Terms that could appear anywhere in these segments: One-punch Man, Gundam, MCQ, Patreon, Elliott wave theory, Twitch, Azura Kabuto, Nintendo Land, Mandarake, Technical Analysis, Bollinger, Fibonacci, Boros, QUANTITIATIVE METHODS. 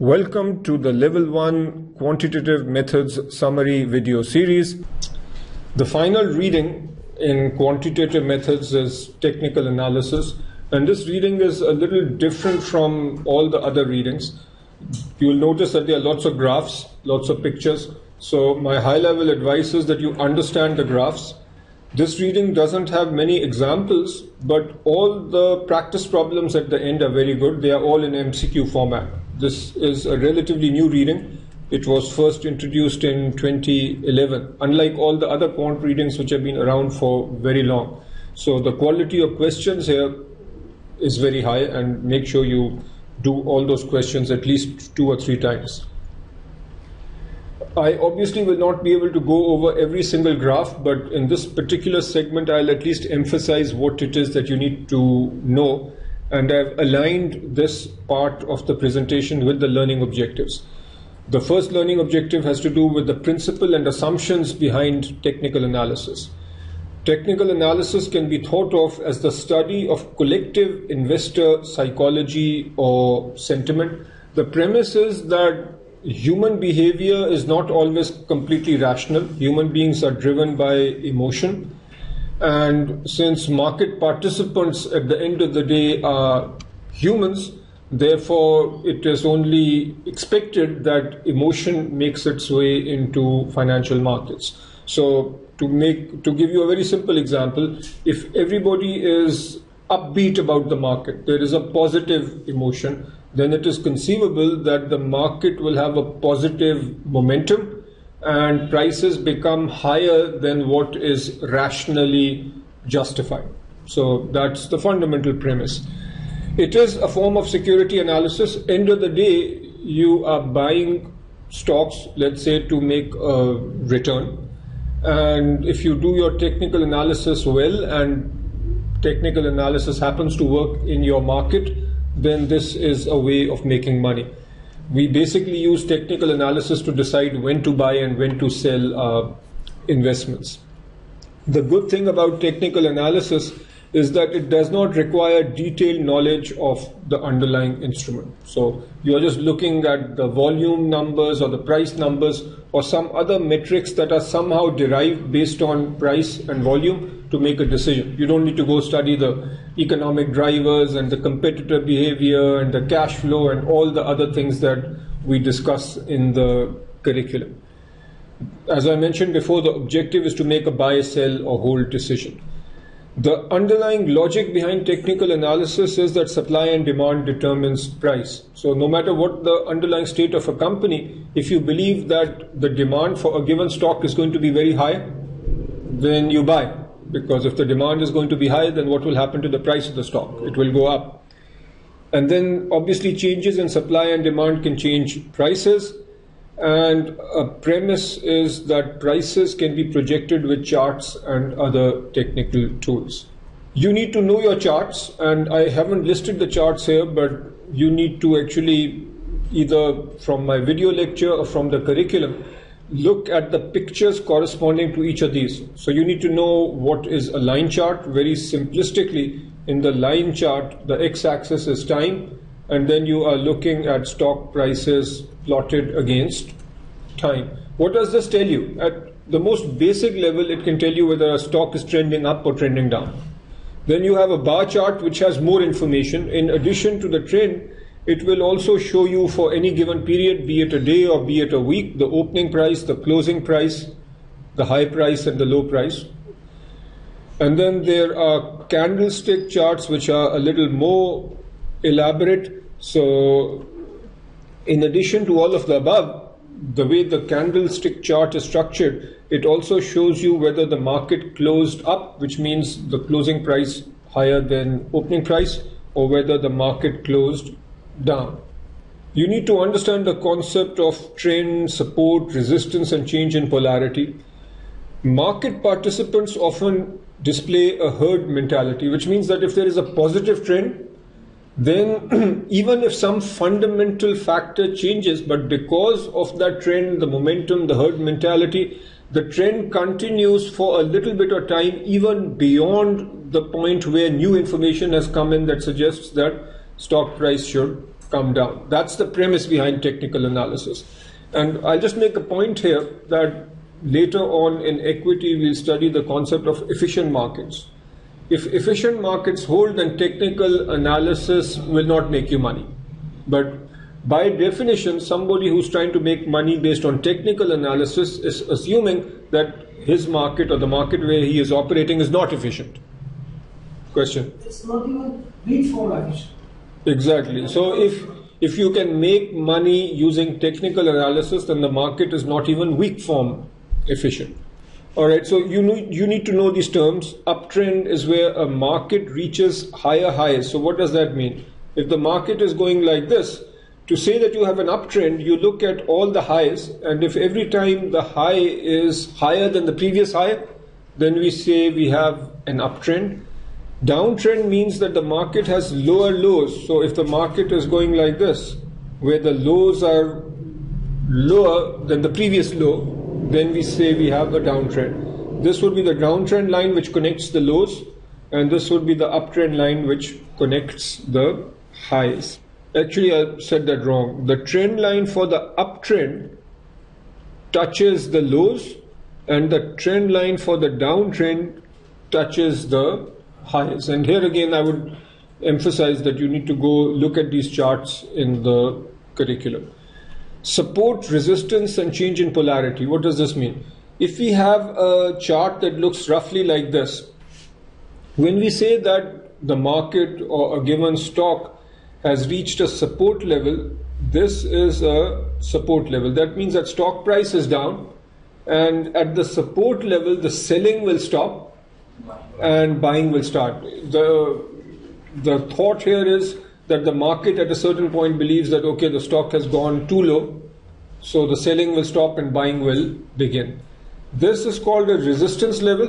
Welcome to the Level 1 Quantitative Methods Summary video series. The final reading in Quantitative Methods is Technical Analysis, and this reading is a little different from all the other readings. You'll notice that there are lots of graphs, lots of pictures, so my high-level advice is that you understand the graphs. This reading doesn't have many examples, but all the practice problems at the end are very good. They are all in MCQ format. This is a relatively new reading. It was first introduced in 2011, unlike all the other quant readings which have been around for very long. So the quality of questions here is very high, and make sure you do all those questions at least 2 or 3 times. I obviously will not be able to go over every single graph, but in this particular segment, I'll at least emphasize what it is that you need to know. And I've aligned this part of the presentation with the learning objectives. The first learning objective has to do with the principle and assumptions behind technical analysis. Technical analysis can be thought of as the study of collective investor psychology or sentiment. The premise is that human behavior is not always completely rational. Human beings are driven by emotion. And since market participants at the end of the day are humans, therefore it is only expected that emotion makes its way into financial markets. So to give you a very simple example, if everybody is upbeat about the market, there is a positive emotion, then it is conceivable that the market will have a positive momentum and prices become higher than what is rationally justified. So that's the fundamental premise. It is a form of security analysis. End of the day, you are buying stocks, let's say, to make a return. And if you do your technical analysis well, and technical analysis happens to work in your market, then this is a way of making money. We basically use technical analysis to decide when to buy and when to sell investments. The good thing about technical analysis is that it does not require detailed knowledge of the underlying instrument. So you're just looking at the volume numbers or the price numbers or some other metrics that are somehow derived based on price and volume to make a decision. You don't need to go study the economic drivers and the competitor behavior and the cash flow and all the other things that we discuss in the curriculum. As I mentioned before, the objective is to make a buy, sell, or hold decision. The underlying logic behind technical analysis is that supply and demand determines price. So no matter what the underlying state of a company, if you believe that the demand for a given stock is going to be very high, then you buy. Because if the demand is going to be high, then what will happen to the price of the stock? It will go up. And then obviously changes in supply and demand can change prices. And a premise is that prices can be projected with charts and other technical tools. You need to know your charts, and I haven't listed the charts here, but you need to actually, either from my video lecture or from the curriculum, look at the pictures corresponding to each of these. So you need to know what is a line chart. Very simplistically, in the line chart, the x-axis is time, and then you are looking at stock prices plotted against time. What does this tell you? At the most basic level, it can tell you whether a stock is trending up or trending down. Then you have a bar chart which has more information. In addition to the trend, it will also show you for any given period, be it a day or be it a week, the opening price, the closing price, the high price and the low price. And then there are candlestick charts which are a little more elaborate. So in addition to all of the above, the way the candlestick chart is structured, it also shows you whether the market closed up, which means the closing price higher than opening price, or whether the market closed down. You need to understand the concept of trend, support, resistance, and change in polarity. Market participants often display a herd mentality, which means that if there is a positive trend, then even if some fundamental factor changes, but because of that trend, the momentum, the herd mentality, the trend continues for a little bit of time, even beyond the point where new information has come in that suggests that stock price should come down. That's the premise behind technical analysis. And I'll just make a point here that later on in equity, we'll study the concept of efficient markets. If efficient markets hold, then technical analysis will not make you money. But by definition, somebody who's trying to make money based on technical analysis is assuming that his market or the market where he is operating is not efficient. Question? It's not even read for efficient. Exactly. So if you can make money using technical analysis, then the market is not even weak form efficient. All right. So you need to know these terms. Uptrend is where a market reaches higher highs. So what does that mean? If the market is going like this, to say that you have an uptrend, you look at all the highs, and if every time the high is higher than the previous high, then we say we have an uptrend. Downtrend means that the market has lower lows. So if the market is going like this, where the lows are lower than the previous low, then we say we have a downtrend. This would be the downtrend line which connects the lows, and this would be the uptrend line which connects the highs. Actually, I said that wrong. The trend line for the uptrend touches the lows, and the trend line for the downtrend touches the highs. And here again, I would emphasize that you need to go look at these charts in the curriculum. Support, resistance, and change in polarity. What does this mean? If we have a chart that looks roughly like this, when we say that the market or a given stock has reached a support level, this is a support level. That means that stock price is down, and at the support level, the selling will stop and buying will start. The thought here is that the market at a certain point believes that, okay, the stock has gone too low, so the selling will stop and buying will begin. This is called a resistance level,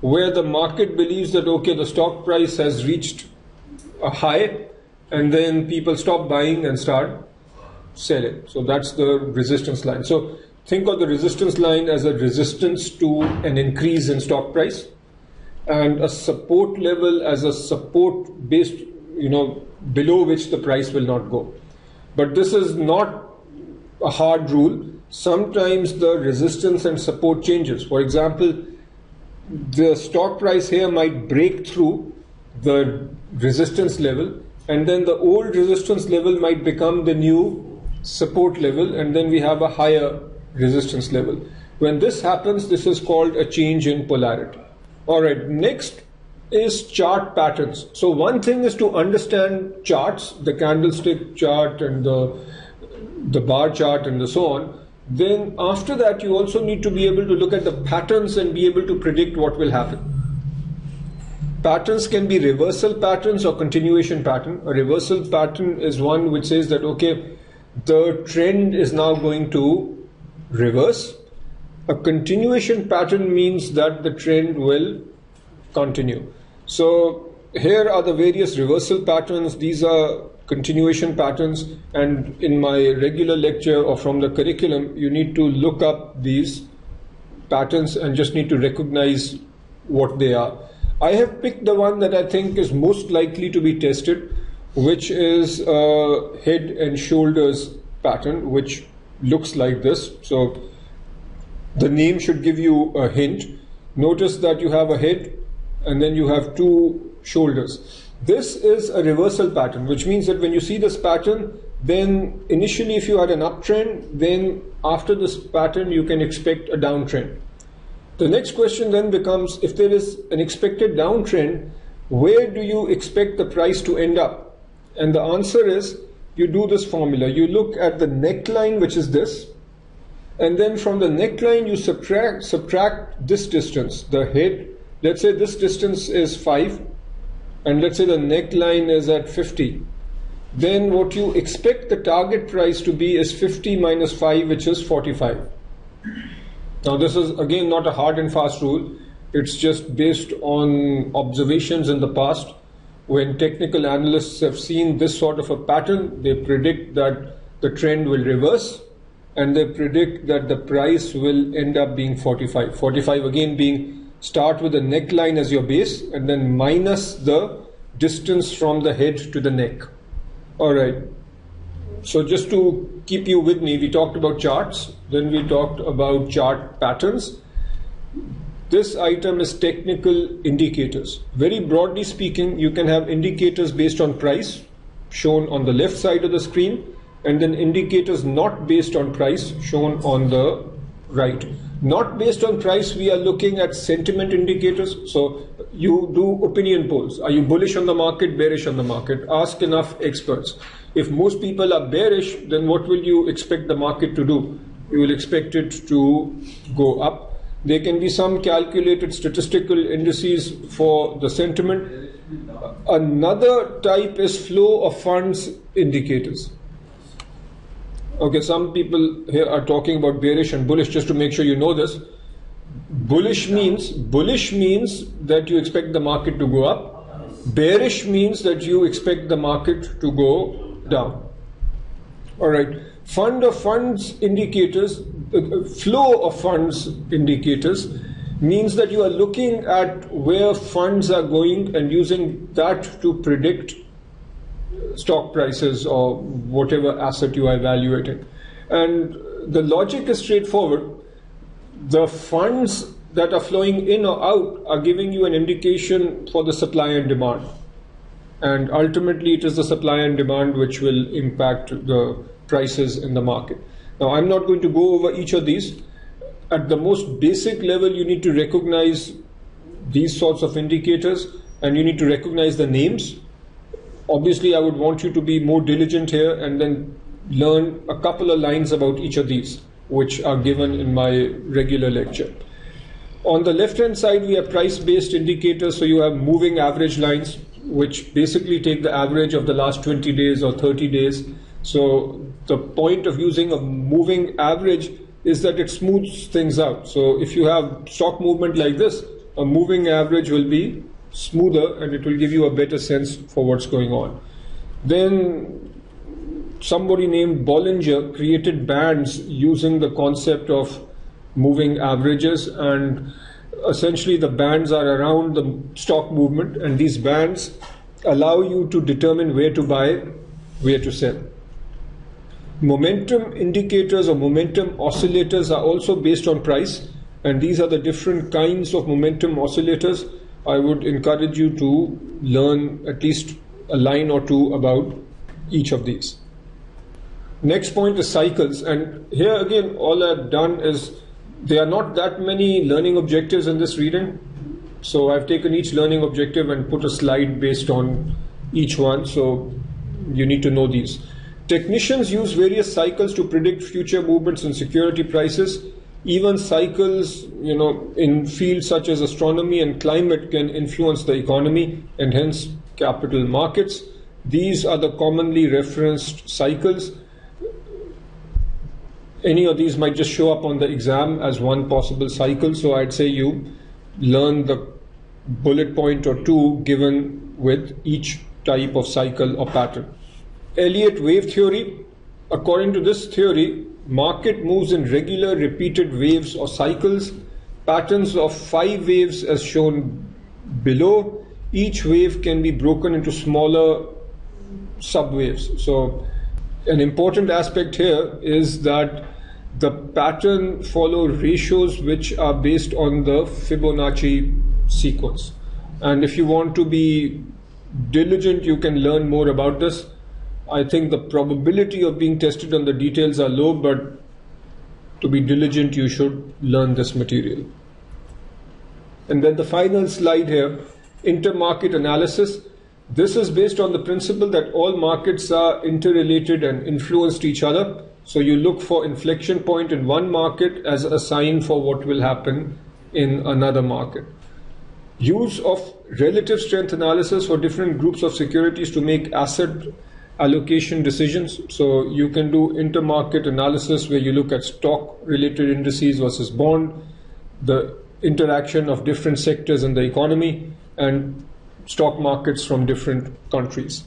where the market believes that, okay, the stock price has reached a high, and then people stop buying and start selling. So that's the resistance line. So think of the resistance line as a resistance to an increase in stock price, and a support level as a support based, below which the price will not go. But this is not a hard rule. Sometimes the resistance and support changes. For example, the stock price here might break through the resistance level, and then the old resistance level might become the new support level, and then we have a higher resistance level. When this happens, this is called a change in polarity. All right, next is chart patterns. So one thing is to understand charts, the candlestick chart and the bar chart and so on. Then after that, you also need to be able to look at the patterns and be able to predict what will happen. Patterns can be reversal patterns or continuation pattern. A reversal pattern is one which says that, okay, the trend is now going to reverse. A continuation pattern means that the trend will continue. So here are the various reversal patterns. These are continuation patterns. And in my regular lecture or from the curriculum, you need to look up these patterns and just need to recognize what they are. I have picked the one that I think is most likely to be tested, which is head and shoulders pattern, which looks like this. So the name should give you a hint. Notice that you have a head and then you have two shoulders. This is a reversal pattern, which means that when you see this pattern, then initially if you had an uptrend, then after this pattern you can expect a downtrend. The next question then becomes, if there is an expected downtrend, where do you expect the price to end up? And the answer is, you do this formula. You look at the neckline, which is this, and then from the neckline you subtract this distance, the head. Let's say this distance is 5, and let's say the neckline is at 50. Then what you expect the target price to be is 50 minus 5, which is 45. Now, this is again not a hard and fast rule. It's just based on observations in the past. When technical analysts have seen this sort of a pattern, they predict that the trend will reverse, and they predict that the price will end up being 45. 45 again being, start with the neckline as your base and then minus the distance from the head to the neck. All right. So just to keep you with me, we talked about charts, then we talked about chart patterns. This item is technical indicators. Very broadly speaking, you can have indicators based on price, shown on the left side of the screen, and then indicators not based on price, shown on the right. Not based on price, we are looking at sentiment indicators. So you do opinion polls. Are you bullish on the market, bearish on the market? Ask enough experts. If most people are bearish, then what will you expect the market to do? You will expect it to go up. There can be some calculated statistical indices for the sentiment. Another type is flow of funds indicators. Okay, some people here are talking about bearish and bullish, just to make sure you know this. Bullish means that you expect the market to go up. Bearish means that you expect the market to go down. All right. Fund of funds indicators, flow of funds indicators means that you are looking at where funds are going and using that to predict stock prices or whatever asset you are evaluating. And the logic is straightforward. The funds that are flowing in or out are giving you an indication for the supply and demand. And ultimately, it is the supply and demand which will impact the prices in the market. Now, I'm not going to go over each of these. At the most basic level, you need to recognize these sorts of indicators and you need to recognize the names. Obviously, I would want you to be more diligent here and then learn a couple of lines about each of these, which are given in my regular lecture. On the left-hand side, we have price-based indicators. So you have moving average lines, which basically take the average of the last 20 days or 30 days. So the point of using a moving average is that it smooths things out. So if you have stock movement like this, a moving average will be smoother and it will give you a better sense for what's going on. Then somebody named Bollinger created bands using the concept of moving averages, and essentially the bands are around the stock movement, and these bands allow you to determine where to buy, where to sell. Momentum indicators or momentum oscillators are also based on price, and these are the different kinds of momentum oscillators. I would encourage you to learn at least a line or two about each of these. Next point is cycles, and here again all I've done is there are not that many learning objectives in this reading, so I've taken each learning objective and put a slide based on each one, so you need to know these. Technicians use various cycles to predict future movements in security prices. Even cycles, you know, in fields such as astronomy and climate can influence the economy and hence capital markets. These are the commonly referenced cycles. Any of these might just show up on the exam as one possible cycle. So I'd say you learn the bullet point or two given with each type of cycle or pattern. Elliott wave theory. According to this theory, market moves in regular repeated waves or cycles, patterns of 5 waves as shown below. Each wave can be broken into smaller subwaves. So an important aspect here is that the pattern follows ratios which are based on the Fibonacci sequence. And if you want to be diligent, you can learn more about this. I think the probability of being tested on the details are low, but to be diligent, you should learn this material. And then the final slide here, intermarket analysis. This is based on the principle that all markets are interrelated and influenced each other. So you look for inflection point in one market as a sign for what will happen in another market. Use of relative strength analysis for different groups of securities to make asset allocation decisions. So you can do intermarket analysis where you look at stock related indices versus bond, the interaction of different sectors in the economy and stock markets from different countries.